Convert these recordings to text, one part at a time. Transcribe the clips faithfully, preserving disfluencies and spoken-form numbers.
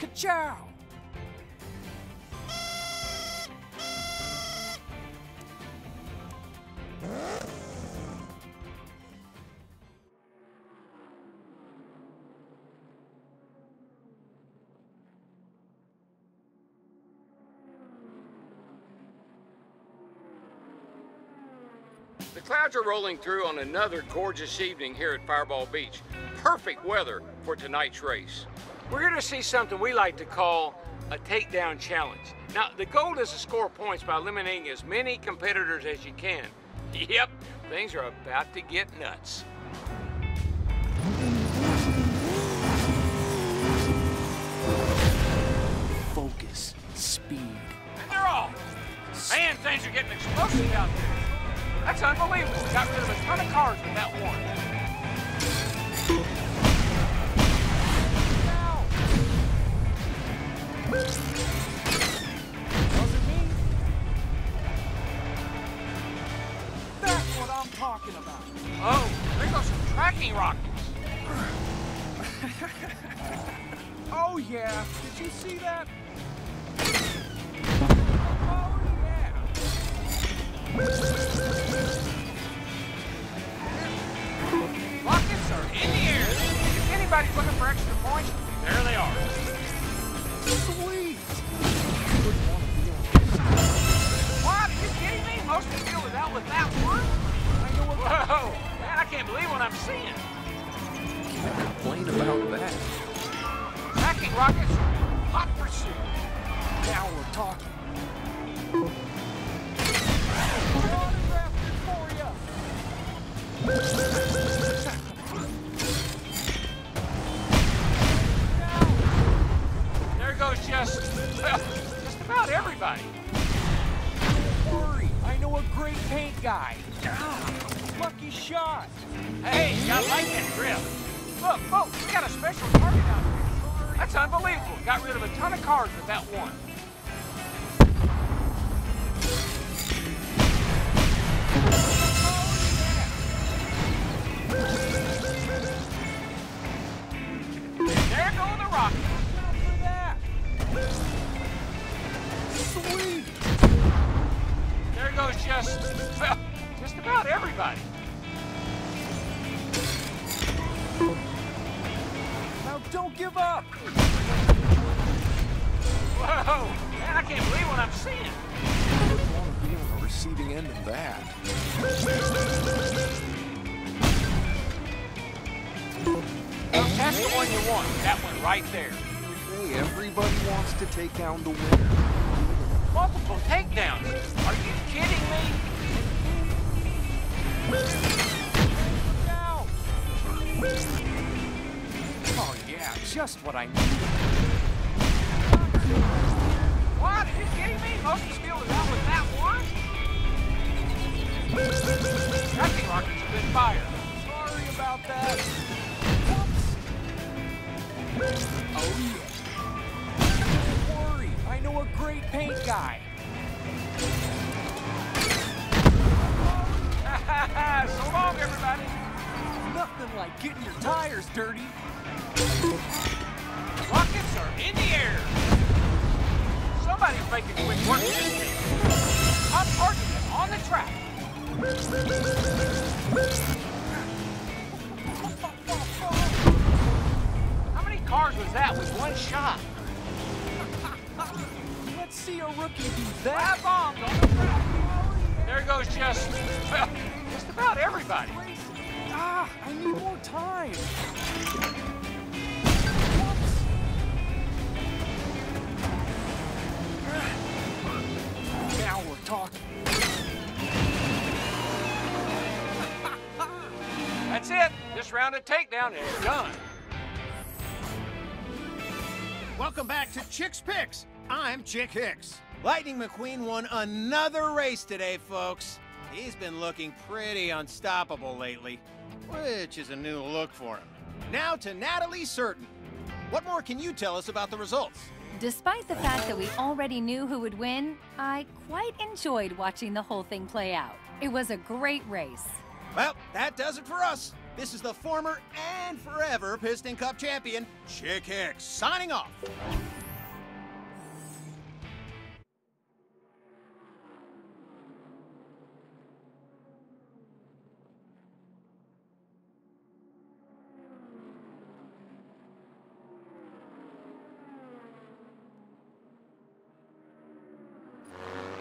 Ka-chow! The clouds are rolling through on another gorgeous evening here at Fireball Beach. Perfect weather for tonight's race. We're going to see something we like to call a takedown challenge. Now, the goal is to score points by eliminating as many competitors as you can. Yep, things are about to get nuts. Focus, speed. And they're off. Man, things are getting explosive out there. That's unbelievable. We got rid of a ton of cars with that one. Was it me? That's what I'm talking about. Oh, there goes some tracking rockets. Oh, yeah. Did you see that? Oh, yeah. Rockets are in the air. If anybody's looking for extra points, there they are. Sweet. What? Are you kidding me? Most of you without with that one? Whoa! Man, I can't believe what I'm seeing. Can't complain about that. Tracking rockets, hot pursuit. Now we're talking. There goes just, well, just about everybody. Don't worry, I know a great paint guy. Ah, lucky shot. Hey, I like that grip. Look, folks, we got a special target out here. That's unbelievable. Got rid of a ton of cars with that one. There go the rockets. Look at that. Sweet. There goes just, well, just about everybody. Now don't give up. Whoa, man, I can't believe what I'm seeing. I wouldn't want to be on the receiving end of that. Well, that's the one you want. That one right there. Hey, everybody wants to take down the winner. Multiple takedowns? Are you kidding me? Look out! Oh, yeah, just what I needed. What? Are you kidding me? Most of the field is out with that one? Tracking rockets have been fired. Sorry about that. Oh, yeah. Don't worry, I know a great paint guy. So long, everybody. Nothing like getting your tires dirty. Rockets are in the air. Somebody's making quick work of this thing. Hot Partridge on the track. Cars was that with one shot. Let's see a rookie do that. Five bombs on the track. There goes just, well, just about everybody. Ah, I need more time. Whoops. Now we're talking. That's it. This round of takedown is done. Welcome back to Chick's Picks. I'm Chick Hicks. Lightning McQueen won another race today, folks. He's been looking pretty unstoppable lately, which is a new look for him. Now to Natalie Certain. What more can you tell us about the results? Despite the fact that we already knew who would win, I quite enjoyed watching the whole thing play out. It was a great race. Well, that does it for us. This is the former and forever Piston Cup champion, Chick Hicks, signing off.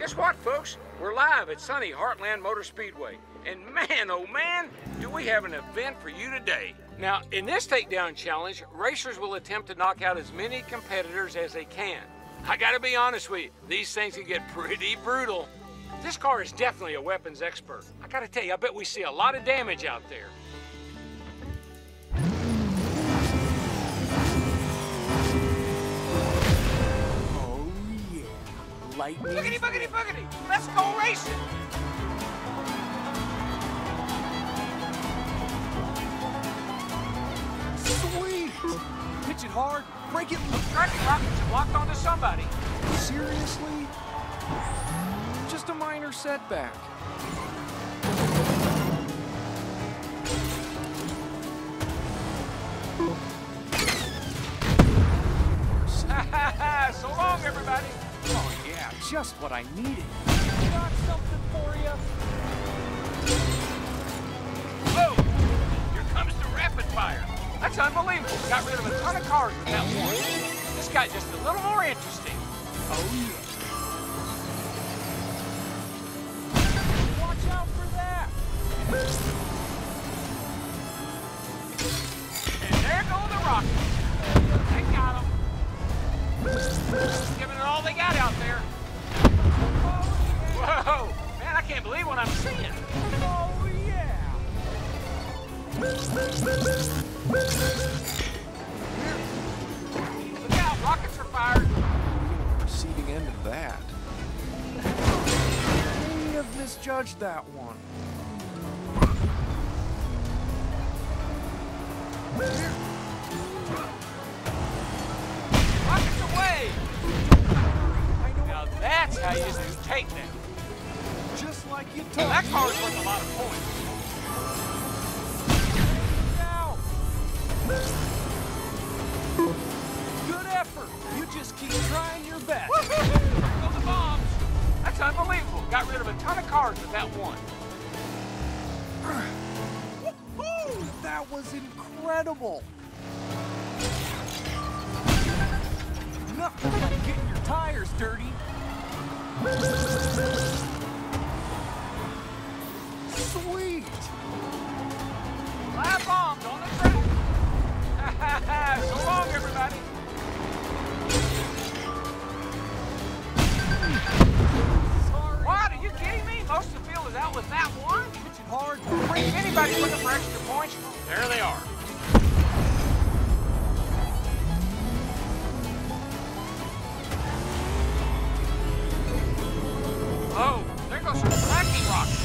Guess what, folks? We're live at sunny Heartland Motor Speedway. And man, oh man, do we have an event for you today. Now, in this takedown challenge, racers will attempt to knock out as many competitors as they can. I gotta be honest with you, these things can get pretty brutal. This car is definitely a weapons expert. I gotta tell you, I bet we see a lot of damage out there. Lightning. Boogity, boogity, boogity! Let's go racing! Sweet! Pitch it hard, break it loose. Cracky rockets have locked onto somebody. Seriously? Just a minor setback. So long, everybody! Oh, yeah, just what I needed. Got something for you. Whoa! Here comes the rapid fire. That's unbelievable. Got rid of a ton of cars with that one. This got just a little more interesting. Oh, yeah. Judge that one. Rockets away! Now that's how you take them. Just like you told. That car's worth a lot of points. Now. Good effort. You just keep trying your best. Woo-hoo-hoo. Go the bombs. That's unbelievable. Got rid of a ton of cars with that one. That was incredible. Nothing like getting your tires dirty. Sweet. Lap bombs on the track. So long, everybody. Most of the field is out with that one. It's hard to break. Anybody looking for extra points? There they are. Oh, there goes some cracking rockets.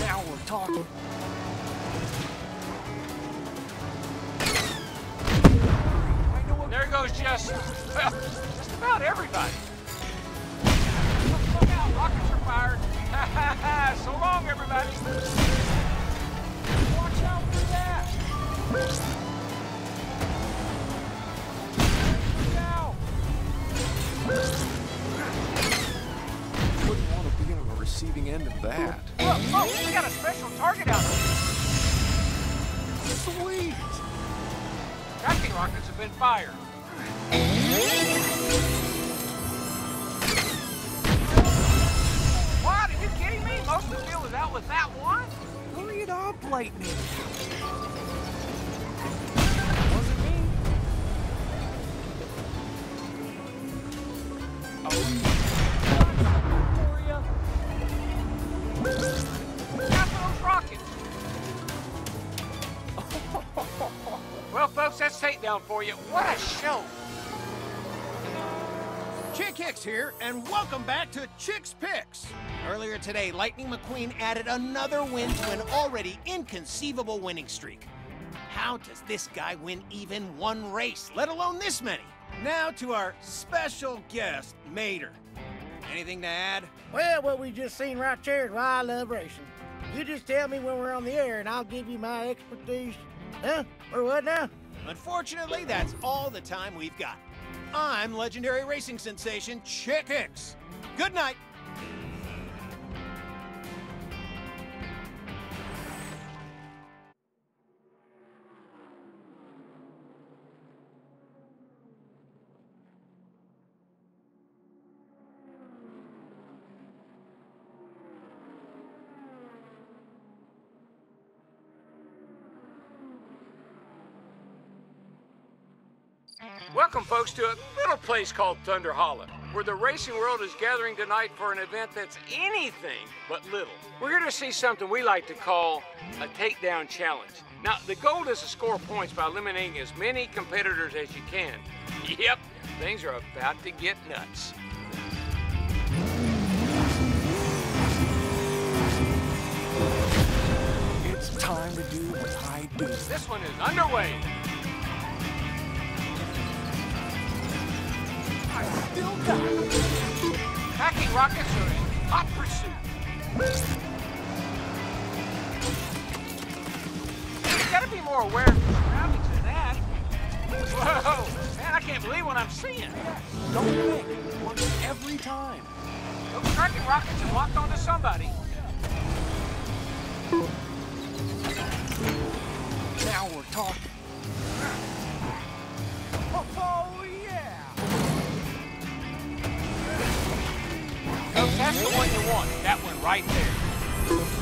Now we're talking. I know what there goes just, well, just about everybody. Rockets are fired. So long, everybody. Watch out for that. Now. Wouldn't want to be on the receiving end of that. Look, folks, we got a special target out there. Sweet. Tracking rockets have been fired. Most of the field is out with that one. Hurry it up, Lightning. Wasn't me. Oh. Got those rockets. Well, folks, that's takedown for you. What a show. Chick Hicks here, and welcome back to Chick's Picks. Earlier today, Lightning McQueen added another win to an already inconceivable winning streak. How does this guy win even one race, let alone this many? Now to our special guest, Mater. Anything to add? Well, what we just seen right there is why I love racing. You just tell me when we're on the air and I'll give you my expertise. Huh? Or what now? Unfortunately, that's all the time we've got. I'm legendary racing sensation Chick Hicks. Good night. Welcome, folks, to a little place called Thunder Hollow, where the racing world is gathering tonight for an event that's anything but little. We're going to see something we like to call a takedown challenge. Now, the goal is to score points by eliminating as many competitors as you can. Yep, things are about to get nuts. It's time to do what I do. This one is underway. Still got it. Packing rockets are in hot pursuit. You gotta be more aware of the surroundings than that. Whoa! Man, I can't believe what I'm seeing. Don't think. Once every time. Those cracking rockets have locked onto somebody. Now we're talking. Oh, oh yeah! So that's the one you want, that one right there. Oops.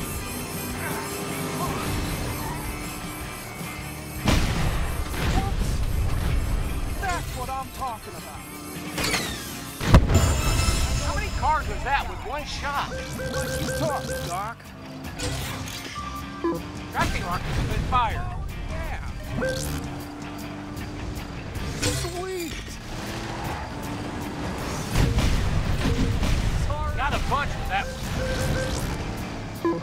That's what I'm talking about. How many cars was that with one shot? What you talking, Doc? Tracking rockets have been fired. Yeah. Sweet! Got a bunch with that one.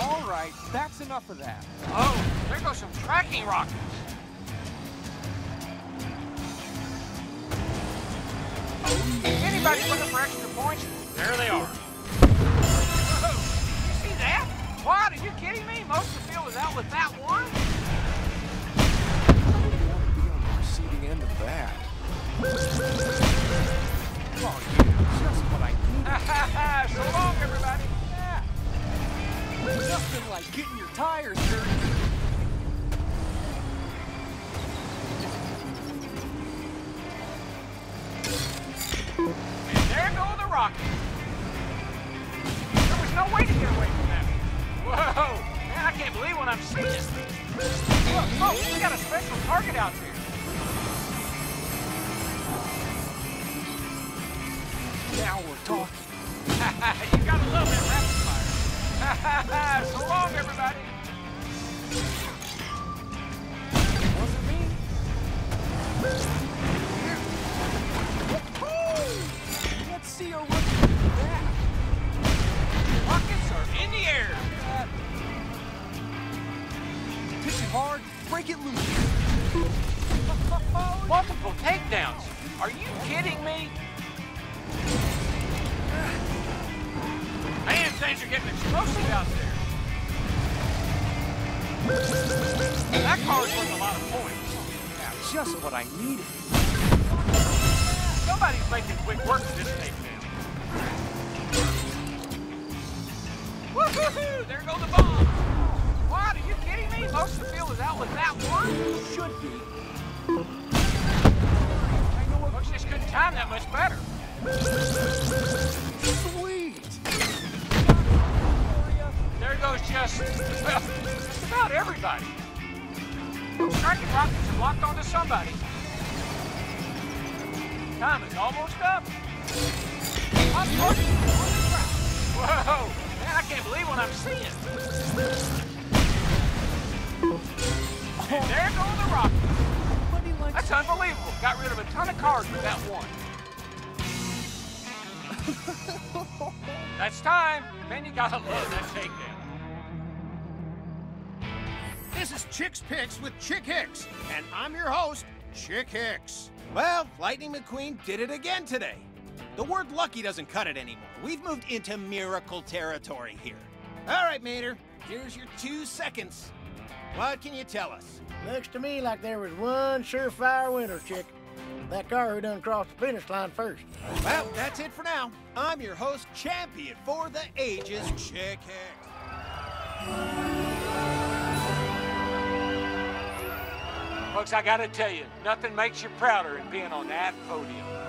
All right, that's enough of that. Oh, there goes some tracking rockets. Oh, is anybody looking for extra points? There they are. Whoa, you see that? What, are you kidding me? Most of the field is out with that one? I wouldn't want to be on the receiving end of that. Oh, yeah, just what I need. Ha So long, everybody! Yeah. Nothing like getting your tires dirty. And there go the rockets. There was no way to get away from that. Whoa! Man, I can't believe what I'm seeing. Look, folks, we got a special target out there. Now we're talking. You gotta love that rapid fire. So long, everybody. Was it me? Woo-hoo! Let's see her looking at that. Rockets are in the air. Pitch it hard, break it loose. Multiple takedowns. Are you kidding me? Man, things are getting explosive out there. That car's worth a lot of points. Yeah, just what I needed. Nobody's making quick work of this tape now. Woo-hoo-hoo! There go the bombs! What, are you kidding me? Most of the field is out with that one? Should be. Looks just couldn't time that much better. Sweet! There goes just, well, just about everybody. Tracking rockets are locked onto somebody. Time is almost up. Whoa! Man, I can't believe what I'm seeing. And there go the rockets. That's unbelievable. Got rid of a ton of cars with that one. That's time. Man, you gotta love that takedown. This is Chick's Picks with Chick Hicks, and I'm your host, Chick Hicks. Well, Lightning McQueen did it again today. The word lucky doesn't cut it anymore. We've moved into miracle territory here. All right, Mater, here's your two seconds. What can you tell us? Looks to me like there was one surefire winner, Chick. That car who done crossed the finish line first. Well, that's it for now. I'm your host, champion for the ages, Chick Hicks. Folks, I gotta tell you, nothing makes you prouder than being on that podium.